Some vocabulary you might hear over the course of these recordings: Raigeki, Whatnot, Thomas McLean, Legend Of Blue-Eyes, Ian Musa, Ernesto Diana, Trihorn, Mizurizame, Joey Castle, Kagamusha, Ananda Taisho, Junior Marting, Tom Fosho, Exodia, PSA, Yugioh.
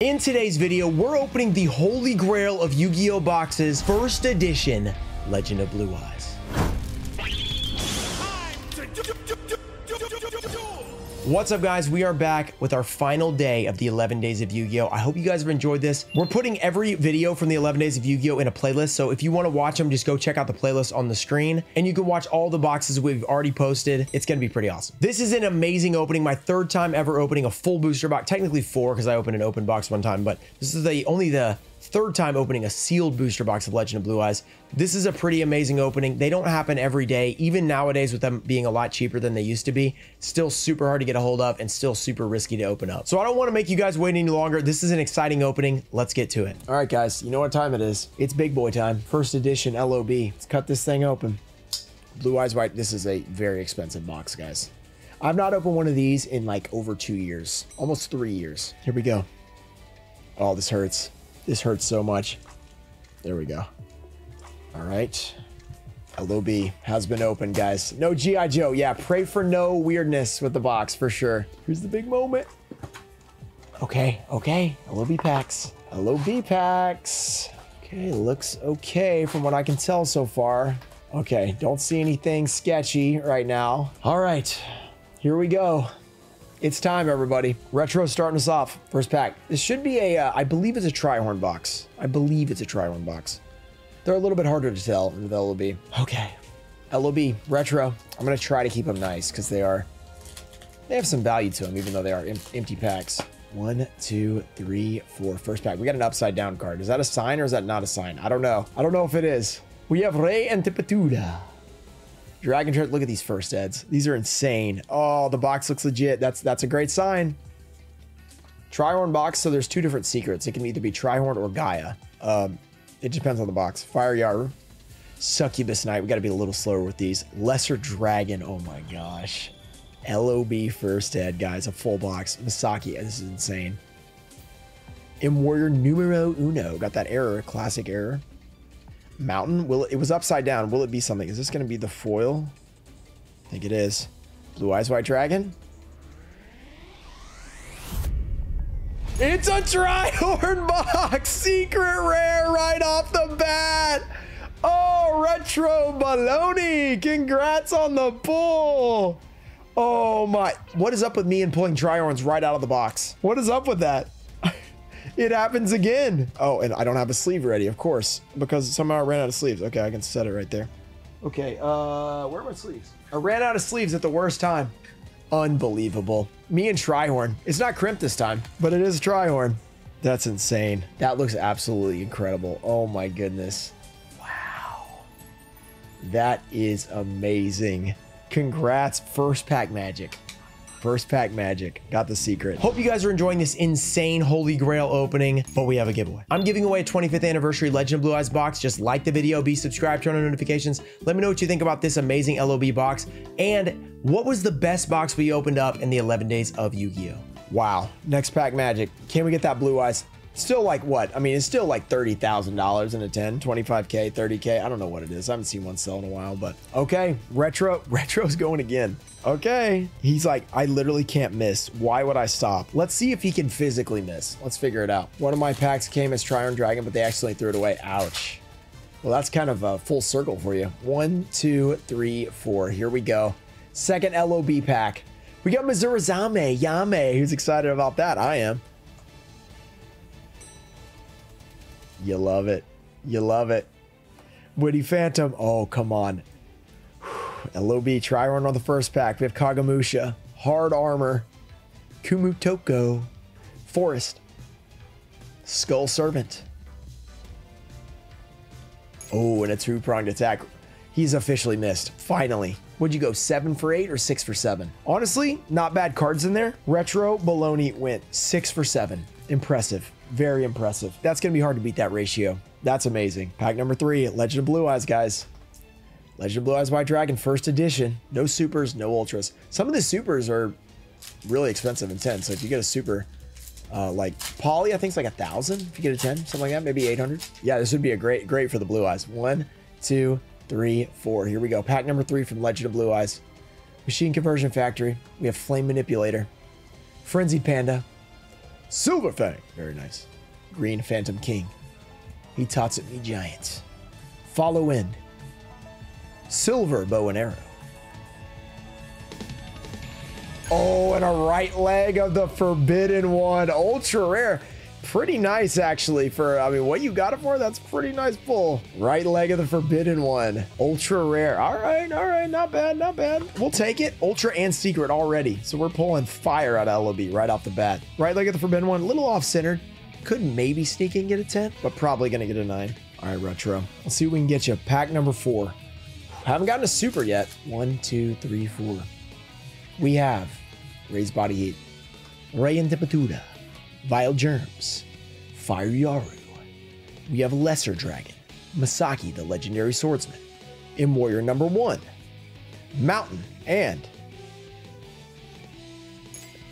In today's video, we're opening the Holy Grail of Yu-Gi-Oh! Boxes, First Edition, Legend of Blue-Eyes. What's up, guys? We are back with our final day of the 11 Days of Yu-Gi-Oh! I hope you guys have enjoyed this. We're putting every video from the 11 Days of Yu-Gi-Oh! in a playlist, so if you want to watch them, just go check out the playlist on the screen, and you can watch all the boxes we've already posted. It's going to be pretty awesome. This is an amazing opening, my third time ever opening a full booster box, technically four because I opened an open box one time, but this is only the third time opening a sealed booster box of Legend of Blue Eyes. This is a pretty amazing opening. They don't happen every day, even nowadays with them being a lot cheaper than they used to be. Still super hard to get a hold of and still super risky to open up. So I don't want to make you guys wait any longer. This is an exciting opening. Let's get to it. All right, guys, you know what time it is. It's big boy time. First edition LOB. Let's cut this thing open. Blue Eyes White. This is a very expensive box, guys. I've not opened one of these in like over 2 years, almost 3 years. Here we go. Oh, this hurts. This hurts so much. There we go. All right. LOB has been opened, guys. No G.I. Joe. Yeah, pray for no weirdness with the box for sure. Here's the big moment. Okay, okay. LOB packs. LOB packs. Okay, looks okay from what I can tell so far. Okay, don't see anything sketchy right now. All right, here we go. It's time, everybody. Retro starting us off. First pack. This should be a, I believe it's a Trihorn box. I believe it's a Trihorn box. They're a little bit harder to tell in the LOB. Okay. LOB, Retro. I'm going to try to keep them nice because they have some value to them, even though they are empty packs. 1, 2, 3, 4. First pack. We got an upside down card. Is that a sign or is that not a sign? I don't know. I don't know if it is. We have Rey Antipatura. Dragon Church, look at these first eds. These are insane. Oh, the box looks legit. That's a great sign. Trihorn box, so there's two different secrets. It can either be Trihorn or Gaia. It depends on the box. Fire Yaru. Succubus Knight. We got to be a little slower with these. Lesser Dragon. Oh my gosh. LOB first ed, guys. A full box. Misaki. This is insane. M-Warrior Numero Uno. Got that error. Classic error. Mountain. It was upside down. Will it be something? Is this going to be the foil? I think it is. Blue Eyes White Dragon. It's a Trihorn box. Secret rare right off the bat. Oh, Retro Baloney. Congrats on the pull. Oh my. What is up with me and pulling Trihorns right out of the box? What is up with that? It happens again. Oh, and I don't have a sleeve ready, of course, because somehow I ran out of sleeves. Okay, I can set it right there. Okay, where are my sleeves? I ran out of sleeves at the worst time. Unbelievable. Me and Trihorn. It's not Crimp this time, but it is Trihorn. That's insane. That looks absolutely incredible. Oh my goodness. Wow. That is amazing. Congrats, first pack magic. First pack magic. Got the secret. Hope you guys are enjoying this insane Holy Grail opening, but we have a giveaway. I'm giving away a 25th anniversary Legend of Blue Eyes box. Just like the video, be subscribed, turn on notifications. Let me know what you think about this amazing LOB box and what was the best box we opened up in the 11 days of Yu-Gi-Oh! Wow. Next pack magic. Can we get that Blue Eyes? Still like what? I mean, it's still like $30,000 in a 10, 25K, 30K. I don't know what it is. I haven't seen one sell in a while, but okay. Retro's going again. Okay. He's like, I literally can't miss. Why would I stop? Let's see if he can physically miss. Let's figure it out. One of my packs came as Trihorn Dragon, but they accidentally threw it away. Ouch. Well, that's kind of a full circle for you. 1, 2, 3, 4. Here we go. Second LOB pack. We got Mizurizame Yame. Who's excited about that? I am. You love it. You love it. Woody Phantom. Oh, come on. LOB Trihorn on the first pack. We have Kagamusha. Hard Armor. Kumutoko. Forest. Skull Servant. Oh, and a two-pronged attack. He's officially missed. Finally. Would you go 7 for 8 or 6 for 7? Honestly, not bad cards in there. Retro Baloney went 6 for 7. Impressive. Very impressive. That's going to be hard to beat that ratio. That's amazing. Pack number 3, Legend of Blue Eyes, guys. Legend of Blue Eyes White Dragon, first edition. No supers, no ultras. Some of the supers are really expensive and 10. So if you get a super, like Poly, I think it's like 1,000. If you get a 10, something like that, maybe 800. Yeah, this would be a great for the Blue Eyes. 1, 2, 3, 4. Here we go. Pack number 3 from Legend of Blue Eyes. Machine Conversion Factory. We have Flame Manipulator. Frenzied Panda. Silver Fang. Very nice. Green Phantom King. He tots at me giants. Follow in. Silver Bow and Arrow. Oh, and a right leg of the Forbidden One. Ultra rare. Pretty nice, actually, for, I mean, what you got it for? That's pretty nice pull. Right leg of the Forbidden One. Ultra rare. All right, not bad, not bad. We'll take it. Ultra and secret already. So we're pulling fire out of LOB right off the bat. Right leg of the Forbidden One, a little off-centered. Could maybe sneak in and get a 10, but probably gonna get a 9. All right, Retro. Let's see what we can get you. Pack number 4. Haven't gotten a super yet. 1, 2, 3, 4. We have Raised Body Heat, Ray and Temperatura, Vile Germs, Fire Yaru. We have Lesser Dragon, Masaki the Legendary Swordsman, in Warrior number 1, Mountain, and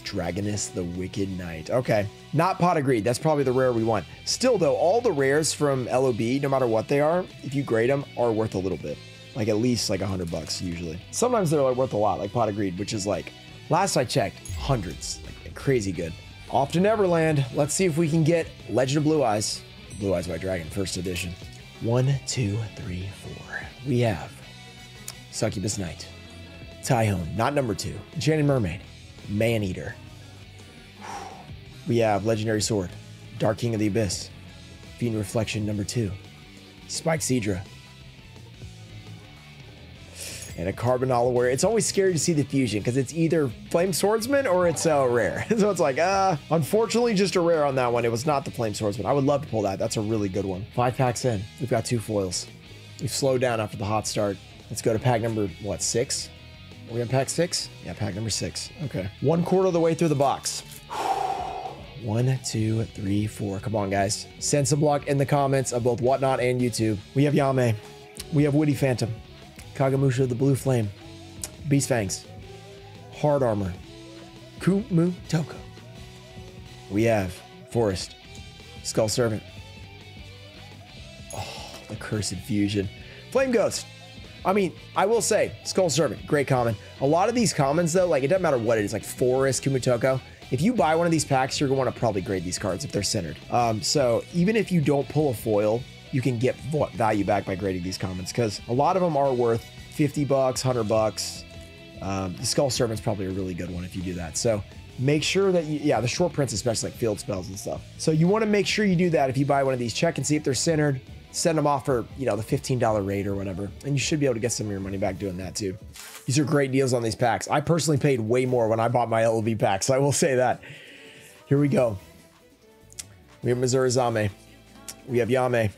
Dragoness the Wicked Knight. Okay, not Pot of Greed. That's probably the rare we want. Still though, all the rares from LOB, no matter what they are, if you grade them, are worth a little bit. Like at least like $100 usually. Sometimes they're like worth a lot, like Pot of Greed, which is like, last I checked, hundreds, like crazy good. Off to Neverland. Let's see if we can get Legend of Blue-Eyes. Blue Eyes by Dragon, first edition. 1, 2, 3, 4. We have Succubus Knight, Tyhone, not number 2, Enchanted Mermaid, Man-Eater. We have Legendary Sword, Dark King of the Abyss, Fiend Reflection number 2, Spike Seedra, and a Carbonala Warrior. It's always scary to see the fusion because it's either Flame Swordsman or it's a rare. So it's like, unfortunately just a rare on that one. It was not the Flame Swordsman. I would love to pull that. That's a really good one. 5 packs in, we've got 2 foils. We've slowed down after the hot start. Let's go to pack number, what, 6? Are we on pack 6? Yeah, pack number 6. Okay. 1/4 of the way through the box. 1, 2, 3, 4. Come on, guys. Send some luck in the comments of both Whatnot and YouTube. We have Yame. We have Woody Phantom. Kagamusha the Blue Flame, Beast Fangs, Hard Armor, Kumu Toko. We have Forest, Skull Servant. Oh, the cursed fusion. Flame Ghost. I mean, I will say, Skull Servant, great common. A lot of these commons though, like it doesn't matter what it is, like Forest, Kumu Toko. If you buy one of these packs, you're gonna wanna probably grade these cards if they're centered. So even if you don't pull a foil, you can get value back by grading these commons because a lot of them are worth $50, $100. The Skull Servant's probably a really good one if you do that. So make sure that you, yeah, the short prints, especially like field spells and stuff. So you want to make sure you do that if you buy one of these. Check and see if they're centered. Send them off for, you know, the $15 rate or whatever. And you should be able to get some of your money back doing that too. These are great deals on these packs. I personally paid way more when I bought my LOB packs. So I will say that. Here we go. We have Mizurizame. We have Yame.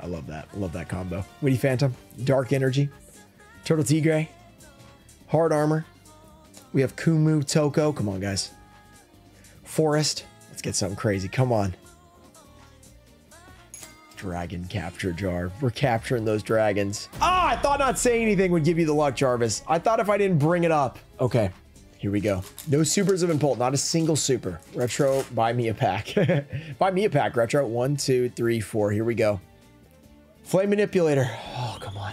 I love that. I love that combo. Woody Phantom, Dark Energy, Turtle Tigre, Hard Armor. We have Kumu Toko. Come on, guys. Forest. Let's get something crazy. Come on. Dragon Capture Jar. We're capturing those dragons. Ah, I thought not saying anything would give you the luck, Jarvis. I thought if I didn't bring it up. Okay, here we go. No supers have been pulled. Not a single super. Retro, buy me a pack. Buy me a pack, Retro. 1, 2, 3, 4. Here we go. Flame Manipulator. Oh, come on.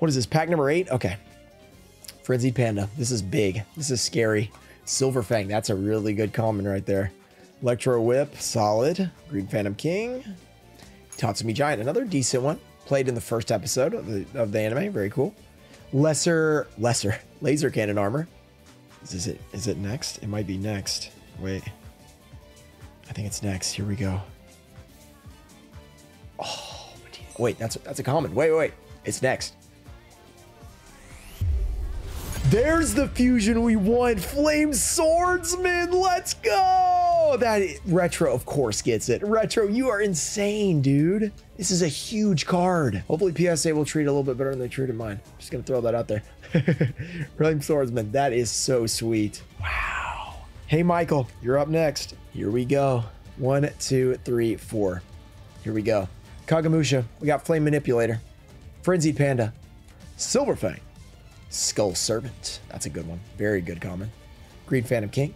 What is this? Pack number 8? Okay. Frenzied Panda. This is big. This is scary. Silver Fang. That's a really good common right there. Electro Whip. Solid. Green Phantom King. Tatsumi Giant. Another decent one. Played in the first episode of the anime. Very cool. Lesser. Laser Cannon Armor. Is it next? It might be next. Wait. I think it's next. Here we go. Oh. Wait, that's a common. Wait. It's next. There's the fusion we want. Flame Swordsman. Let's go. That is, Retro, of course, gets it. Retro, you are insane, dude. This is a huge card. Hopefully PSA will treat it a little bit better than they treated mine. I'm just going to throw that out there. Flame Swordsman. That is so sweet. Wow. Hey, Michael, you're up next. Here we go. 1, 2, 3, 4. Here we go. Kagamusha, we got Flame Manipulator, Frenzied Panda, Silver Fang, Skull Servant. That's a good one. Very good common. Green Phantom King.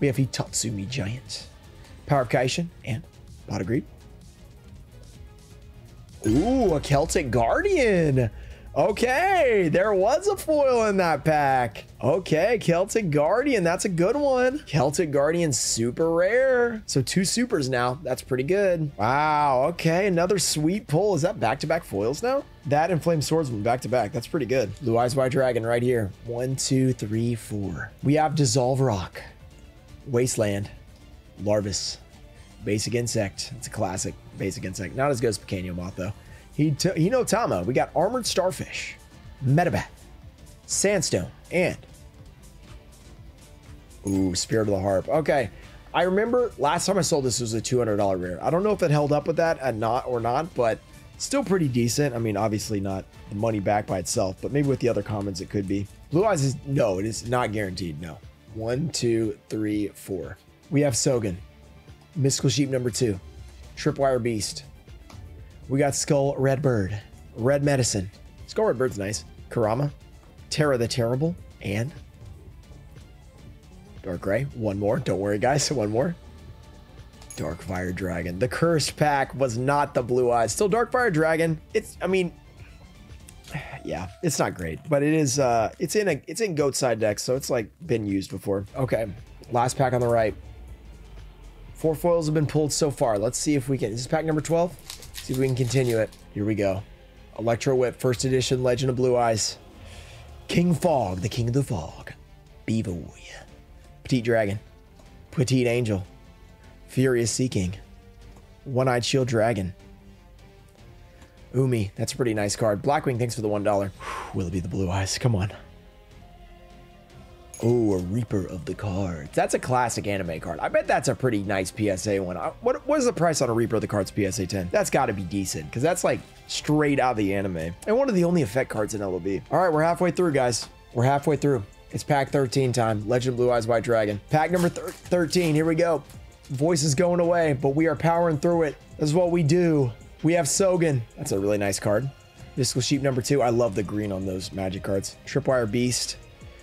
We have Hitatsumi Giant, Power of Kaishin, and Pot of Greed. Ooh, a Celtic Guardian. Okay, there was a foil in that pack. Okay, Celtic Guardian, that's a good one. Celtic Guardian, super rare. So 2 supers now, that's pretty good. Wow, okay, another sweet pull. Is that back-to-back foils now? That and Flame Swordsman back-to-back, that's pretty good. Blue Eyes White Dragon right here. 1, 2, 3, 4. We have Dissolve Rock, Wasteland, Larvis, Basic Insect. It's a classic Basic Insect. Not as good as Picanio Moth though. Hinotama. We got Armored Starfish, Metabat, Sandstone, and ooh, Spirit of the Harp. Okay, I remember last time I sold this was a $200 rare. I don't know if it held up with that and not or not, but still pretty decent. I mean, obviously not the money back by itself, but maybe with the other commons it could be. Blue Eyes is no, it is not guaranteed. No. 1, 2, 3, 4. We have Sogan, Mystical Sheep #2, Tripwire Beast. We got Skull Redbird, Red Medicine. Skull Redbird's nice. Kurama, Terra the Terrible, and Dark Gray. One more. Don't worry, guys. One more. Dark Fire Dragon. The Cursed Pack was not the Blue Eyes. Still Dark Fire Dragon. It's, I mean, yeah, it's not great, but it is. It's in goat side decks, so it's like been used before. Okay, last pack on the right. 4 foils have been pulled so far. Let's see if we can. Is this pack number 12? See if we can continue it. Here we go. Electro Whip, 1st edition, Legend of Blue Eyes. King Fog, the King of the Fog. Beavoy. Petite Dragon. Petite Angel. Furious Sea King. One-Eyed Shield Dragon. Umi, that's a pretty nice card. Blackwing, thanks for the $1. Will it be the Blue Eyes? Come on. Oh, a Reaper of the Cards. That's a classic anime card. I bet that's a pretty nice PSA one. What is the price on a Reaper of the Cards PSA 10? That's got to be decent because that's like straight out of the anime. And one of the only effect cards in LOB. All right, we're halfway through, guys. We're halfway through. It's pack 13 time. Legend Blue Eyes White Dragon. Pack number 13. Here we go. Voice is going away, but we are powering through it. This is what we do. We have Sogan. That's a really nice card. Mystical Sheep #2. I love the green on those magic cards. Tripwire Beast.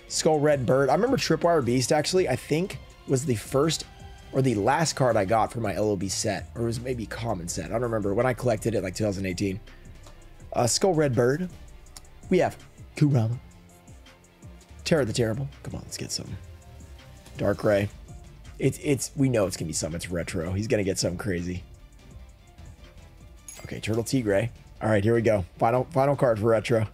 Skull Red Bird. I remember Tripwire Beast actually, I think, was the first or the last card I got for my LOB set, or it was maybe common set. I don't remember when I collected it, like 2018. Skull Red Bird. We have Kurama, Terra the Terrible. Come on, let's get something. Dark Gray. It's we know it's gonna be something. It's retro. He's gonna get something crazy. Okay, Turtle Tigray. All right, here we go. Final card for retro.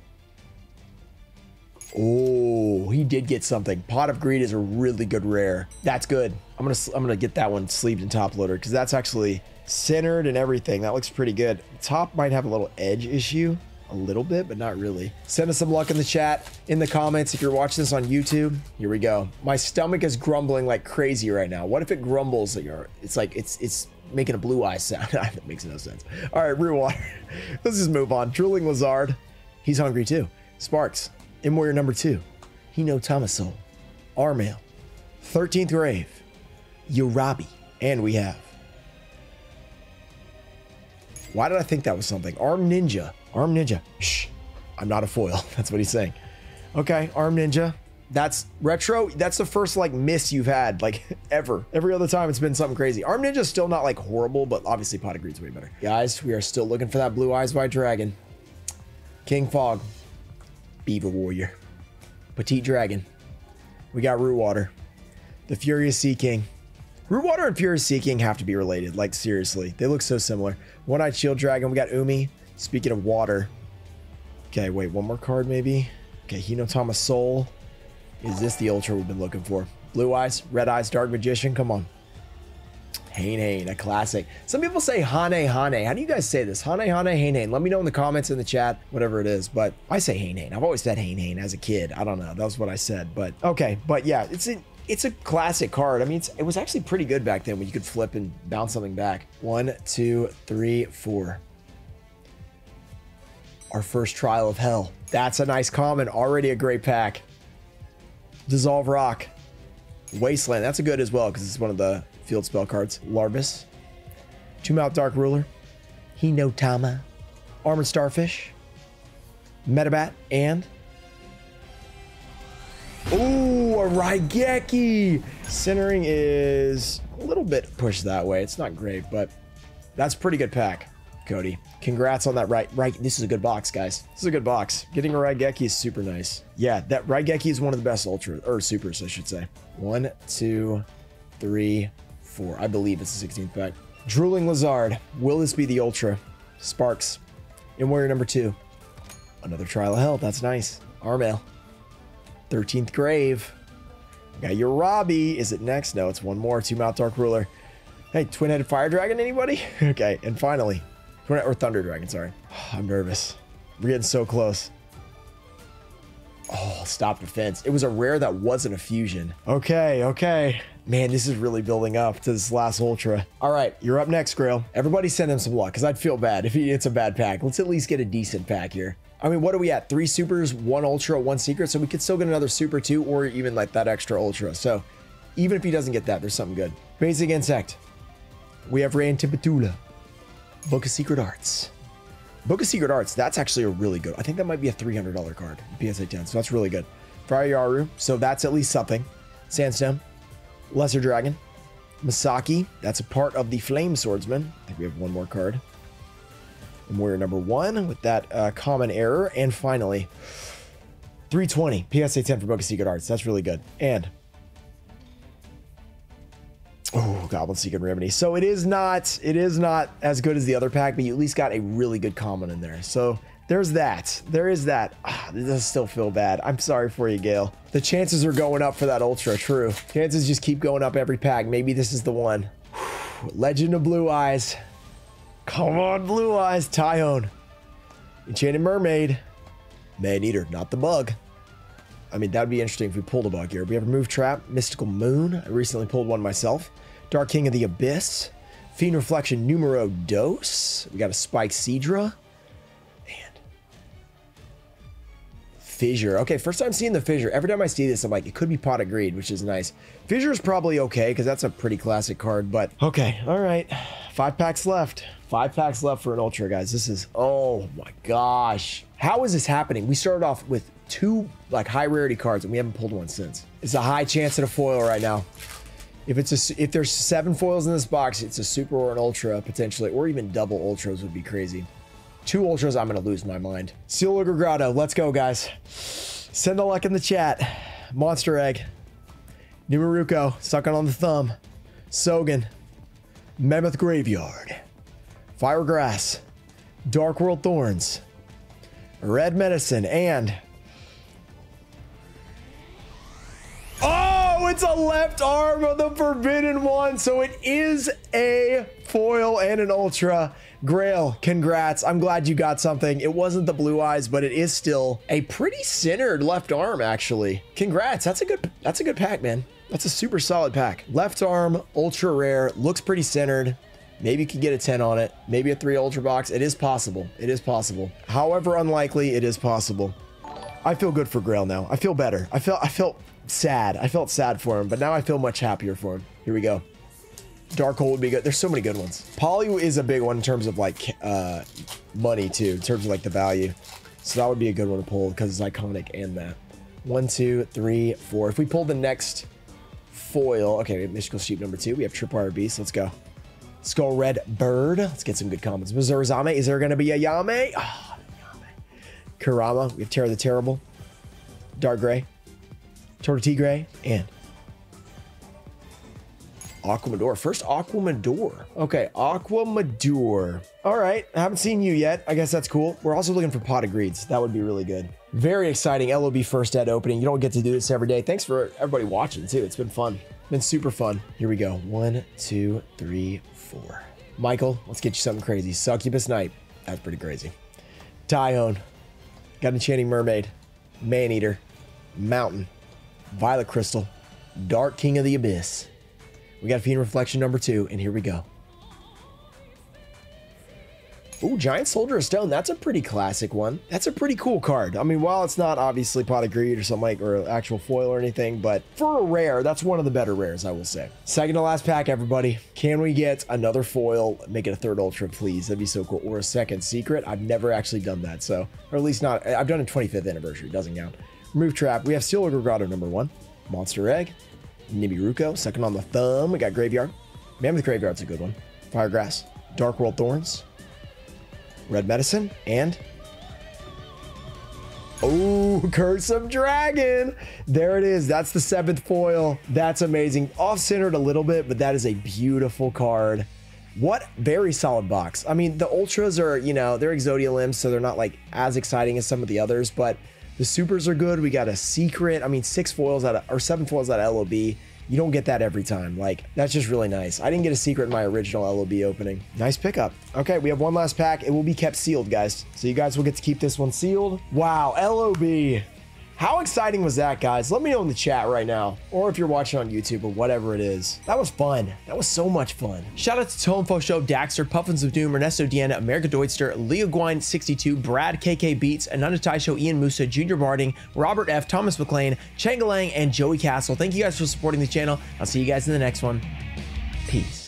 Oh, he did get something. Pot of Greed is a really good rare. That's good. I'm gonna get that one sleeved and top loaded because that's actually centered and everything. That looks pretty good. Top might have a little edge issue, a little bit, but not really. Send us some luck in the chat, in the comments if you're watching this on YouTube. Here we go. My stomach is grumbling like crazy right now. What if it grumbles at your? It's like it's making a blue eye sound. That makes no sense. All right, rewater. Let's just move on. Drooling Lizard. He's hungry too. Sparks. Warrior #2, Hinotama Soul, Armail, 13th Grave, Yurabi, and we have. Why did I think that was something? Arm Ninja. Shh, I'm not a foil. That's what he's saying. Okay, Arm Ninja. That's retro. That's the first like miss you've had like ever. Every other time it's been something crazy. Arm Ninja's still not like horrible, but obviously Pot of Greed's way better. Guys, we are still looking for that Blue Eyes White Dragon. King Fog. Beaver Warrior, Petite Dragon. We got Rootwater, the Furious Sea King. Rootwater and Furious Sea King have to be related, like seriously. They look so similar. One-Eyed Shield Dragon, we got Umi. Speaking of water. Okay, wait, one more card maybe. Okay, Hinotama Soul. Is this the Ultra we've been looking for? Blue Eyes, Red Eyes, Dark Magician, come on. Heine, a classic. Some people say Hane. How do you guys say this? Hane. Let me know in the comments, in the chat, whatever it is. But I say Heine. I've always said Heine as a kid. I don't know. That was what I said. But okay. But yeah, it's a classic card. I mean, it was actually pretty good back then when you could flip and bounce something back. 1, 2, 3, 4. Our first Trial of Hell. That's a nice common. Already a great pack. Dissolve Rock. Wasteland. That's a good as well because it's one of the field spell cards. Larvis, Two-Mouth Dark Ruler, Hinotama, Armored Starfish, Metabat, and ooh, a Raigeki. Centering is a little bit pushed that way. It's not great, but that's a pretty good pack. Cody. Congrats on that right. This is a good box, guys. This is a good box. Getting a Raigeki is super nice. Yeah, that Raigeki is one of the best ultras, or supers, I should say. 1, 2, 3, 4. I believe it's the 16th pack. Drooling Lizard. Will this be the ultra? Sparks. In warrior number 2. Another Trial of Hell. That's nice. Armail. 13th Grave. Got your Robbie. Is it next? No, it's one more. 2-mouth Dark Ruler. Hey, Twin-Headed Fire Dragon, anybody? Okay, and finally, or Thunder Dragon, sorry. I'm nervous. We're getting so close. Oh, Stop Defense. It was a rare that wasn't a fusion. Okay, okay. Man, this is really building up to this last ultra. All right, you're up next, Grail. Everybody send him some luck, because I'd feel bad if it's a bad pack. Let's at least get a decent pack here. I mean, what are we at? 3 supers, 1 ultra, 1 secret. So we could still get another super too, or even like that extra ultra. So even if he doesn't get that, there's something good. Basic Insect. We have Ray and Tipitula. Book of Secret Arts. Book of Secret Arts, that's actually a really good. I think that might be a $300 card, PSA 10. So that's really good. Friar Yaru. So that's at least something. Sandstem. Lesser Dragon. Misaki. That's a part of the Flame Swordsman. I think we have one more card. And we're number 1 with that common error. And finally, 320 PSA 10 for Book of Secret Arts. That's really good. And oh, Goblin Secret Remedy. So it is not as good as the other pack, but you at least got a really good common in there. So there's that. There is that. Ah, this does still feel bad. I'm sorry for you, Gale. The chances are going up for that ultra. True. Chances just keep going up every pack. Maybe this is the one. Legend of Blue Eyes. Come on, Blue Eyes. Tyone. Enchanted Mermaid. Maneater, not the bug. I mean, that would be interesting if we pulled a bug here. We have Remove Trap, Mystical Moon. I recently pulled one myself. Dark King of the Abyss. Fiend Reflection Numero Dos. We got a Spike Seedra. And Fissure. Okay, first time seeing the Fissure. Every time I see this, I'm like, it could be Pot of Greed, which is nice. Fissure is probably okay, because that's a pretty classic card, but okay. All right. 5 packs left. 5 packs left for an ultra, guys. This is, oh my gosh. How is this happening? We started off with 2 like high rarity cards and we haven't pulled one since. It's a high chance at a foil right now. If there's 7 foils in this box, it's a super or an ultra potentially, or even double ultras would be crazy. 2 ultras, I'm gonna lose my mind. Sealugger Grotto, let's go guys. Send a luck in the chat. Monster Egg. Numuruko, sucking on the thumb. Sogan. Mammoth Graveyard, Firegrass, Dark World Thorns, Red Medicine, and oh, it's a left arm of the Forbidden One, so it is a foil and an ultra. Grail, congrats. I'm glad you got something. It wasn't the Blue Eyes, but it is still a pretty centered left arm, actually. Congrats, that's a good pack, man. That's a super solid pack. Left arm, ultra rare, looks pretty centered. Maybe you could get a 10 on it. Maybe a 3 ultra box. It is possible. It is possible. However unlikely, it is possible. I feel good for Grail now. I feel better. I felt sad. I felt sad for him, but now I feel much happier for him. Here we go. Dark Hole would be good. There's so many good ones. Poly is a big one in terms of like money too, in terms of like the value. So that would be a good one to pull because it's iconic and that. 1, 2, 3, 4. If we pull the next foil, okay, we have Mystical Sheep number 2. We have Tripwire Beast. Let's go. Skull Red Bird. Let's get some good comments. Mizurizame. Is there going to be a Yame? Oh, Yame. Kurama. We have Terror the Terrible. Dark Gray. Tortotigre. And Aquamador. First Aquamador. Okay, Aquamador. All right, I haven't seen you yet. I guess that's cool. We're also looking for Pot of Greeds. That would be really good. Very exciting LOB first ed opening. You don't get to do this every day. Thanks for everybody watching too. It's been fun. Been super fun. Here we go. 1, 2, 3, 4. Michael, let's get you something crazy. Succubus Knight. That's pretty crazy. Tyone. Got an Enchanting Mermaid. Maneater. Mountain. Violet Crystal. Dark King of the Abyss. We got Fiend Reflection number 2, and here we go. Ooh, Giant Soldier of Stone. That's a pretty classic one. That's a pretty cool card. I mean, while it's not obviously Pot of Greed or something like, or actual foil or anything, but for a rare, that's one of the better rares, I will say. Second to last pack, everybody. Can we get another foil? Make it a 3rd ultra, please. That'd be so cool. Or a 2nd secret. I've never actually done that, so, or at least not. I've done a 25th anniversary. Doesn't count. Remove Trap. We have Sealugger Grotto number 1. Monster Egg. Nibiruko, second on the thumb. We got Graveyard. Mammoth Graveyard's a good one. Firegrass. Dark World Thorns. Red medicine and... oh, Curse of Dragon. There it is. That's the 7th foil. That's amazing. Off-centered a little bit, but that is a beautiful card. What very solid box. I mean, the Ultras are, you know, they're Exodia limbs, so they're not like as exciting as some of the others, but the Supers are good. We got a secret. I mean, 7 foils out of LOB. You don't get that every time. Like, that's just really nice. I didn't get a secret in my original LOB opening. Nice pickup. Okay, we have one last pack. It will be kept sealed, guys. So you guys will get to keep this one sealed. Wow, LOB. How exciting was that, guys? Let me know in the chat right now, or if you're watching on YouTube or whatever it is. That was fun. That was so much fun. Shout out to Tom Fosho, Daxter, Puffins of Doom, Ernesto Diana, America Deutster, Leo Gwine 62, Brad KK Beats, Ananda Taisho, Ian Musa, Junior Marting, Robert F, Thomas McLean, Changalang, and Joey Castle. Thank you guys for supporting the channel. I'll see you guys in the next one. Peace.